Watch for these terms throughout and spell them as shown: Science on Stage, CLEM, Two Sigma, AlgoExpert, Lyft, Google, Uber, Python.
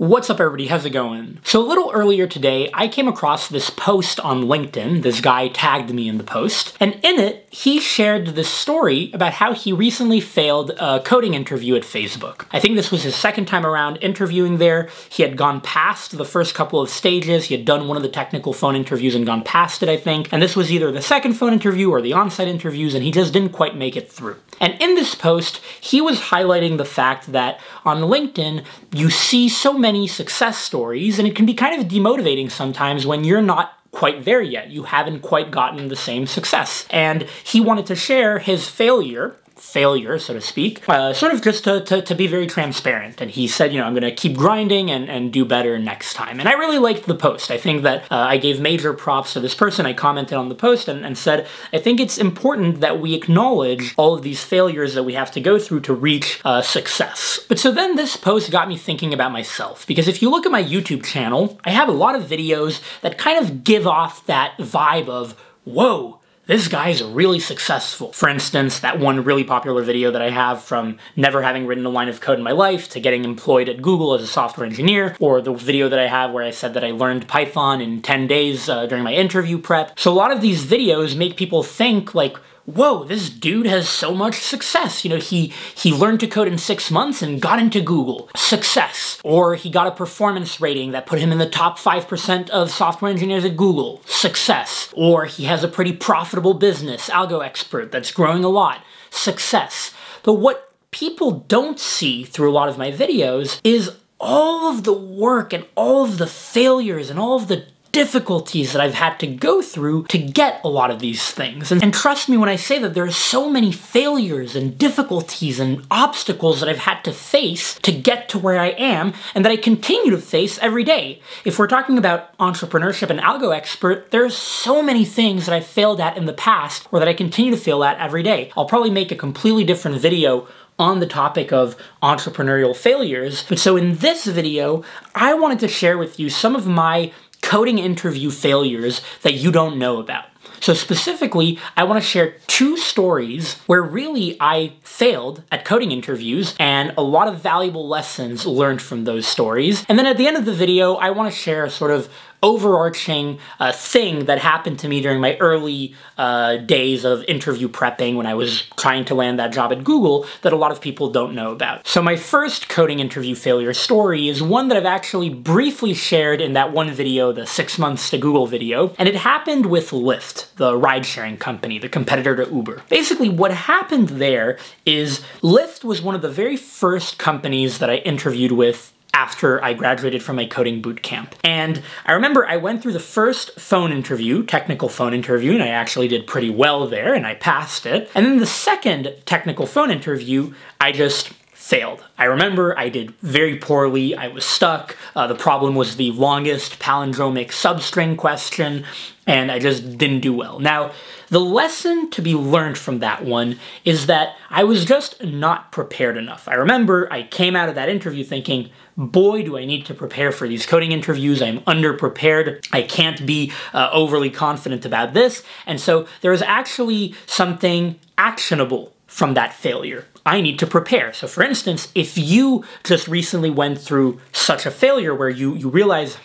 What's up everybody, how's it going? So a little earlier today, I came across this post on LinkedIn. This guy tagged me in the post, and in it, he shared this story about how he recently failed a coding interview at Facebook. I think this was his second time around interviewing there. He had gone past the first couple of stages. He had done one of the technical phone interviews and gone past it, I think, and this was either the second phone interview or the on-site interviews, and he just didn't quite make it through. And in this post, he was highlighting the fact that on LinkedIn, you see so many success stories, and it can be kind of demotivating sometimes when you're not quite there yet. You haven't quite gotten the same success. And he wanted to share his failure, so to speak, sort of just to be very transparent. And he said, you know, I'm going to keep grinding and do better next time. And I really liked the post. I think that I gave major props to this person. I commented on the post and said, I think it's important that we acknowledge all of these failures that we have to go through to reach success. But so then this post got me thinking about myself, because if you look at my YouTube channel, I have a lot of videos that kind of give off that vibe of, whoa, this guy's really successful. For instance, that one really popular video that I have, from never having written a line of code in my life to getting employed at Google as a software engineer, or the video that I have where I said that I learned Python in 10 days during my interview prep. So a lot of these videos make people think like, whoa, this dude has so much success. You know, he learned to code in 6 months and got into Google. Success. Or he got a performance rating that put him in the top 5% of software engineers at Google. Success. Or he has a pretty profitable business, AlgoExpert, that's growing a lot. Success. But what people don't see through a lot of my videos is all of the work and all of the failures and all of the difficulties that I've had to go through to get a lot of these things. And trust me when I say that there are so many failures and difficulties and obstacles that I've had to face to get to where I am, and that I continue to face every day. If we're talking about entrepreneurship and AlgoExpert, there's so many things that I've failed at in the past, or that I continue to fail at every day. I'll probably make a completely different video on the topic of entrepreneurial failures. But so in this video, I wanted to share with you some of my coding interview failures that you don't know about. So specifically, I want to share two stories where really I failed at coding interviews, and a lot of valuable lessons learned from those stories. And then at the end of the video, I want to share a sort of overarching thing that happened to me during my early days of interview prepping when I was trying to land that job at Google that a lot of people don't know about. So my first coding interview failure story is one that I've actually briefly shared in that one video, the 6 months to Google video, and it happened with Lyft, the ride-sharing company, the competitor to Uber. Basically what happened there is Lyft was one of the very first companies that I interviewed with after I graduated from my coding boot camp. And I remember I went through the first phone interview, technical phone interview, and I actually did pretty well there, and I passed it. And then the second technical phone interview, I just failed. I remember I did very poorly. I was stuck. The problem was the longest palindromic substring question, and I just didn't do well. Now, the lesson to be learned from that one is that I was just not prepared enough. I remember I came out of that interview thinking, boy, do I need to prepare for these coding interviews. I'm underprepared. I can't be overly confident about this. And so there was actually something actionable from that failure. I need to prepare. So for instance, if you just recently went through such a failure where you realize,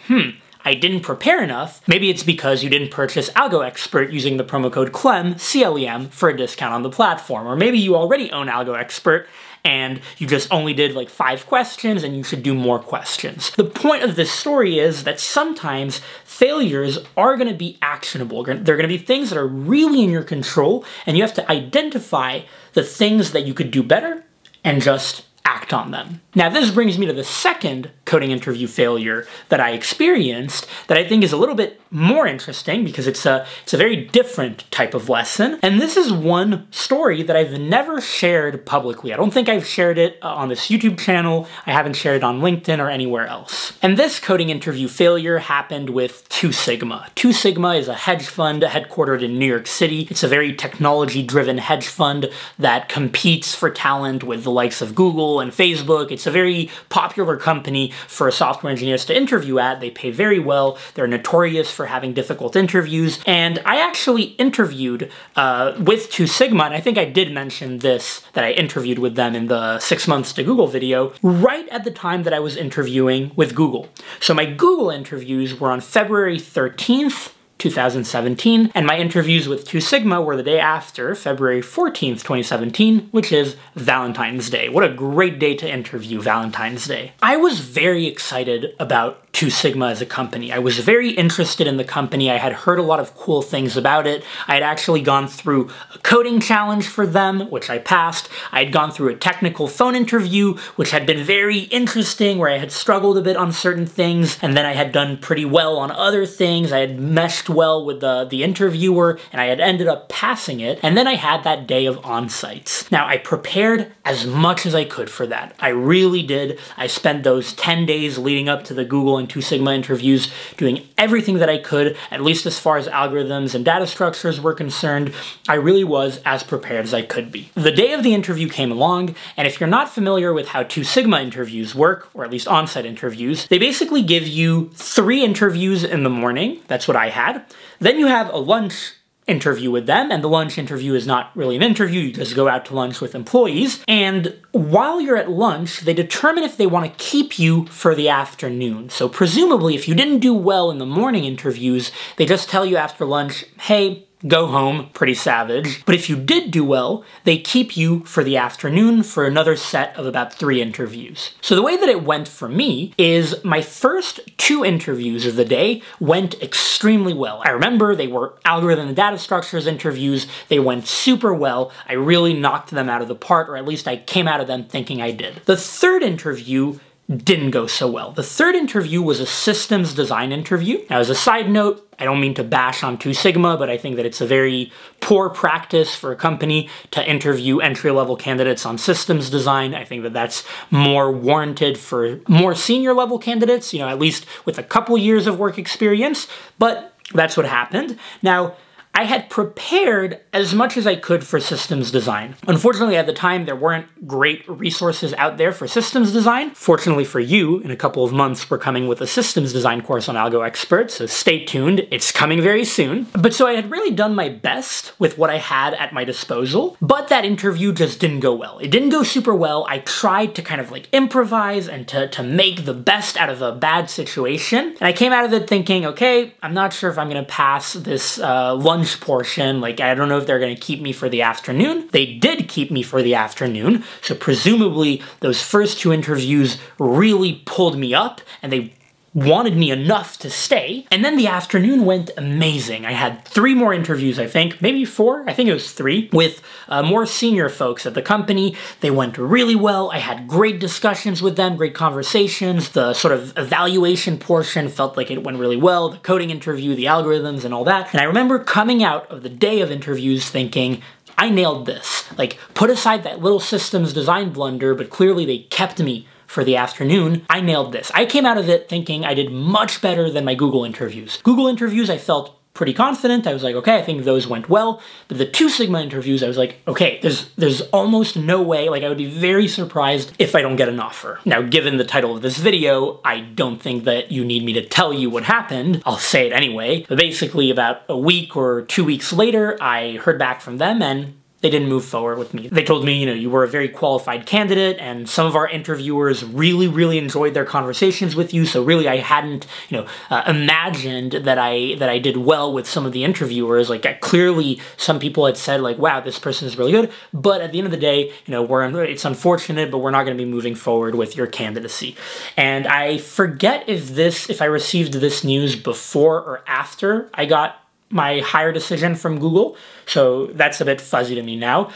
I didn't prepare enough, maybe it's because you didn't purchase AlgoExpert using the promo code CLEM, C-L-E-M, for a discount on the platform. Or maybe you already own AlgoExpert and you just only did like 5 questions and you should do more questions. The point of this story is that sometimes failures are gonna be actionable. They're gonna be things that are really in your control, and you have to identify the things that you could do better and just act on them. Now this brings me to the second coding interview failure that I experienced that I think is a little bit more interesting, because it's a very different type of lesson. And this is one story that I've never shared publicly. I don't think I've shared it on this YouTube channel. I haven't shared it on LinkedIn or anywhere else. And this coding interview failure happened with Two Sigma. Two Sigma is a hedge fund headquartered in New York City. It's a very technology-driven hedge fund that competes for talent with the likes of Google and Facebook. It's a very popular company for software engineers to interview at. They pay very well. They're notorious for having difficult interviews. And I actually interviewed with Two Sigma, and I think I did mention this, that I interviewed with them in the 6 months to Google video, right at the time that I was interviewing with Google. So my Google interviews were on February 13th, 2017, and my interviews with Two Sigma were the day after, February 14th, 2017, which is Valentine's Day. What a great day to interview, Valentine's Day. I was very excited about Two Sigma as a company. I was very interested in the company. I had heard a lot of cool things about it. I had actually gone through a coding challenge for them, which I passed. I had gone through a technical phone interview, which had been very interesting, where I had struggled a bit on certain things, and then I had done pretty well on other things. I had meshed well with the interviewer, and I had ended up passing it. And then I had that day of on-sites. Now, I prepared as much as I could for that. I really did. I spent those 10 days leading up to the Google Two Sigma interviews doing everything that I could, at least as far as algorithms and data structures were concerned. I really was as prepared as I could be. The day of the interview came along, and if you're not familiar with how Two Sigma interviews work, or at least on-site interviews, they basically give you 3 interviews in the morning. That's what I had. Then you have a lunch interview with them, and the lunch interview is not really an interview, you just go out to lunch with employees, and while you're at lunch, they determine if they want to keep you for the afternoon. So presumably, if you didn't do well in the morning interviews, they just tell you after lunch, hey, go home, pretty savage. But if you did do well, they keep you for the afternoon for another set of about 3 interviews. So the way that it went for me is my first 2 interviews of the day went extremely well. I remember they were algorithm and data structures interviews. They went super well. I really knocked them out of the park, or at least I came out of them thinking I did. The third interview didn't go so well. The third interview was a systems design interview. Now, as a side note, I don't mean to bash on Two Sigma, but I think that it's a very poor practice for a company to interview entry-level candidates on systems design. I think that that's more warranted for more senior-level candidates, you know, at least with a couple years of work experience, but that's what happened. Now, I had prepared as much as I could for systems design. Unfortunately, at the time, there weren't great resources out there for systems design. Fortunately for you, in a couple of months, we're coming with a systems design course on AlgoExpert, so stay tuned. It's coming very soon. But so I had really done my best with what I had at my disposal, but that interview just didn't go well. It didn't go super well. I tried to kind of like improvise and to make the best out of a bad situation. And I came out of it thinking, okay, I'm not sure if I'm gonna pass this lunch portion, like I don't know if they're going to keep me for the afternoon. They did keep me for the afternoon, so presumably those first 2 interviews really pulled me up and they wanted me enough to stay. And then the afternoon went amazing. I had 3 more interviews, I think, maybe 4, I think it was 3, with more senior folks at the company. They went really well. I had great discussions with them, great conversations. The sort of evaluation portion felt like it went really well, the coding interview, the algorithms and all that. And I remember coming out of the day of interviews thinking, I nailed this. Like, put aside that little systems design blunder, but clearly they kept me for the afternoon. I nailed this. I came out of it thinking I did much better than my Google interviews. Google interviews, I felt pretty confident. I was like, okay, I think those went well. But the Two Sigma interviews, I was like, okay, there's almost no way, like I would be very surprised if I don't get an offer. Now, given the title of this video, I don't think that you need me to tell you what happened. I'll say it anyway. But basically about a week or 2 weeks later, I heard back from them and they didn't move forward with me. They told me, you know, you were a very qualified candidate and some of our interviewers really, really enjoyed their conversations with you. So really I hadn't, you know, imagined that I did well with some of the interviewers. Like clearly some people had said like, wow, this person is really good. But at the end of the day, you know, it's unfortunate, but we're not going to be moving forward with your candidacy. And I forget if I received this news before or after I got my hire decision from Google, so that's a bit fuzzy to me now.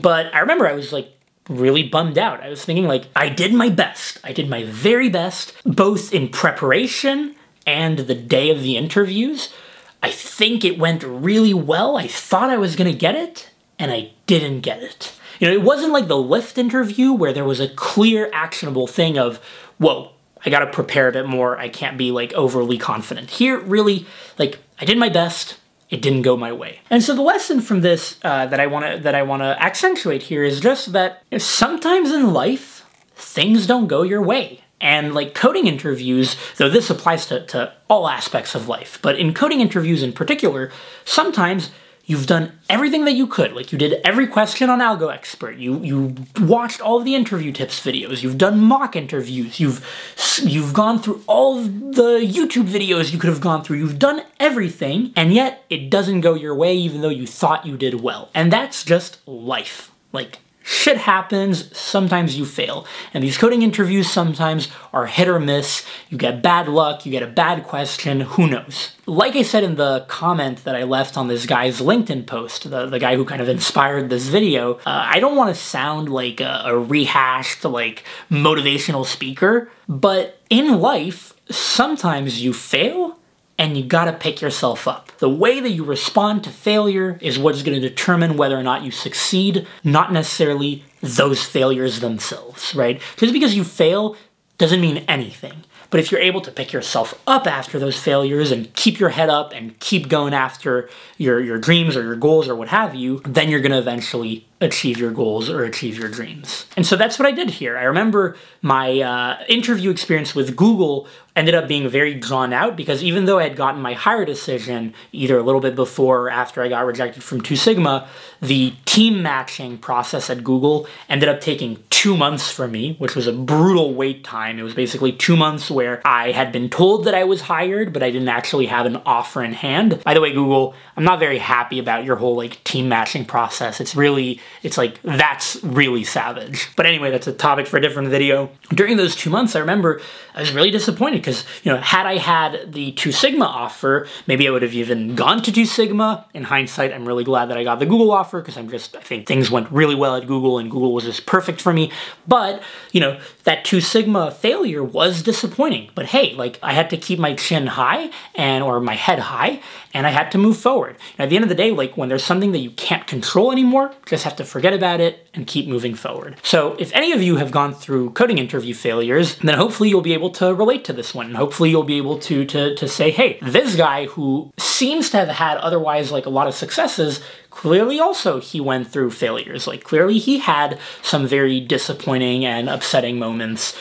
But I remember I was like really bummed out. I was thinking like, I did my best. I did my very best, both in preparation and the day of the interviews. I think it went really well. I thought I was gonna get it, and I didn't get it. You know, it wasn't like the Lyft interview where there was a clear actionable thing of, whoa, I gotta prepare a bit more. I can't be like overly confident. Here, really, like I did my best. It didn't go my way. And so the lesson from this that I wanna accentuate here is just that sometimes in life, things don't go your way. And like coding interviews, though this applies to all aspects of life, but in coding interviews in particular, sometimes you've done everything that you could. Like you did every question on AlgoExpert. You watched all of the interview tips videos. You've done mock interviews. You've gone through all of the YouTube videos you could have gone through. You've done everything, and yet it doesn't go your way even though you thought you did well. And that's just life. Like, shit happens, sometimes you fail. And these coding interviews sometimes are hit or miss. You get bad luck, you get a bad question, who knows? Like I said in the comment that I left on this guy's LinkedIn post, the guy who kind of inspired this video, I don't want to sound like a rehashed, like, motivational speaker, but in life, sometimes you fail, and you gotta pick yourself up. The way that you respond to failure is what's gonna determine whether or not you succeed, not necessarily those failures themselves, right? Just because you fail doesn't mean anything. But if you're able to pick yourself up after those failures and keep your head up and keep going after your dreams or your goals or what have you, then you're gonna eventually achieve your goals or achieve your dreams. And so that's what I did here. I remember my interview experience with Google ended up being very drawn out because even though I had gotten my hire decision either a little bit before or after I got rejected from Two Sigma, the team matching process at Google ended up taking 2 months for me, which was a brutal wait time. It was basically 2 months where I had been told that I was hired, but I didn't actually have an offer in hand. By the way, Google, I'm not very happy about your whole like team matching process. It's like, that's really savage. But anyway, that's a topic for a different video. During those 2 months, I remember I was really disappointed because, you know, had I had the Two Sigma offer, maybe I would have even gone to Two Sigma. In hindsight, I'm really glad that I got the Google offer because I think things went really well at Google and Google was just perfect for me. But, you know, that Two Sigma failure was disappointing. But hey, like, I had to keep my chin high or my head high, and I had to move forward. And at the end of the day, like, when there's something that you can't control anymore, just have to forget about it and keep moving forward. So if any of you have gone through coding interview failures, then hopefully you'll be able to relate to this one. And hopefully you'll be able to say, hey, this guy who seems to have had otherwise like a lot of successes, clearly also he went through failures. Like clearly he had some very disappointing and upsetting moments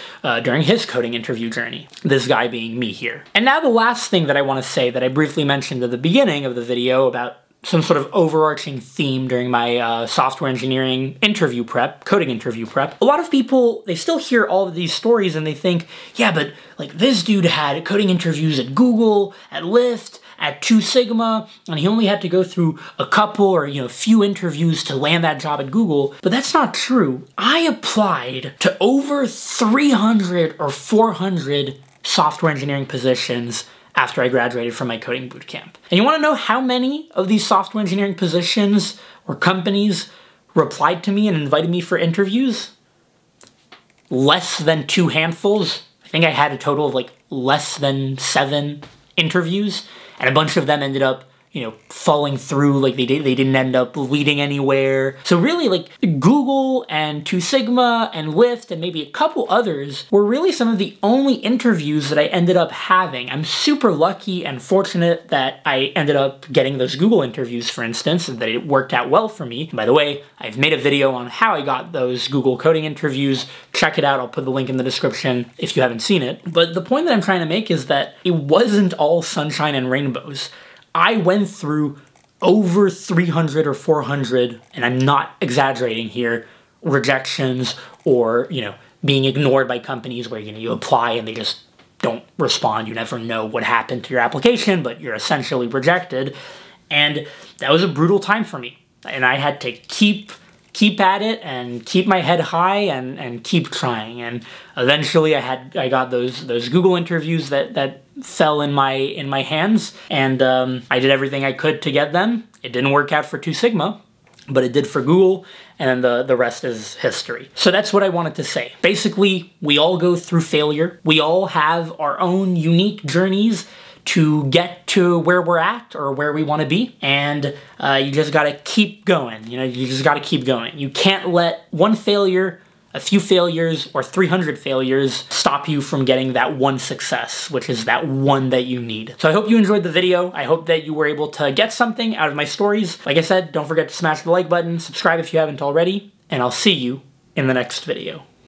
during his coding interview journey. This guy being me here. And now the last thing that I want to say that I briefly mentioned at the beginning of the video about some sort of overarching theme during my software engineering interview prep, coding interview prep. A lot of people, they still hear all of these stories and they think, yeah, but like this dude had coding interviews at Google, at Lyft, at Two Sigma, and he only had to go through a couple or, you know, few interviews to land that job at Google. But that's not true. I applied to over 300 or 400 software engineering positions after I graduated from my coding bootcamp. And you wanna know how many of these software engineering positions or companies replied to me and invited me for interviews? Less than two handfuls. I think I had a total of like less than 7 interviews, and a bunch of them ended up, you know, falling through, like they didn't end up leading anywhere. So really, like, Google and Two Sigma and Lyft and maybe a couple others were really some of the only interviews that I ended up having. I'm super lucky and fortunate that I ended up getting those Google interviews, for instance, and that it worked out well for me. And by the way, I've made a video on how I got those Google coding interviews. Check it out, I'll put the link in the description if you haven't seen it. But the point that I'm trying to make is that it wasn't all sunshine and rainbows. I went through over 300 or 400, and I'm not exaggerating here, rejections or, you know, being ignored by companies where, you know, you apply and they just don't respond. You never know what happened to your application, but you're essentially rejected. And that was a brutal time for me. And I had to keep at it and keep my head high and keep trying. And eventually I got those Google interviews that fell in my hands, and I did everything I could to get them. It didn't work out for Two Sigma, but it did for Google, and the rest is history. So that's what I wanted to say. Basically, we all go through failure. We all have our own unique journeys to get to where we're at or where we want to be, and you just gotta keep going. You know, you just gotta keep going. You can't let one failure, a few failures, or 300 failures stop you from getting that one success, which is that one that you need. So I hope you enjoyed the video. I hope that you were able to get something out of my stories. Like I said, don't forget to smash the like button, subscribe if you haven't already, and I'll see you in the next video.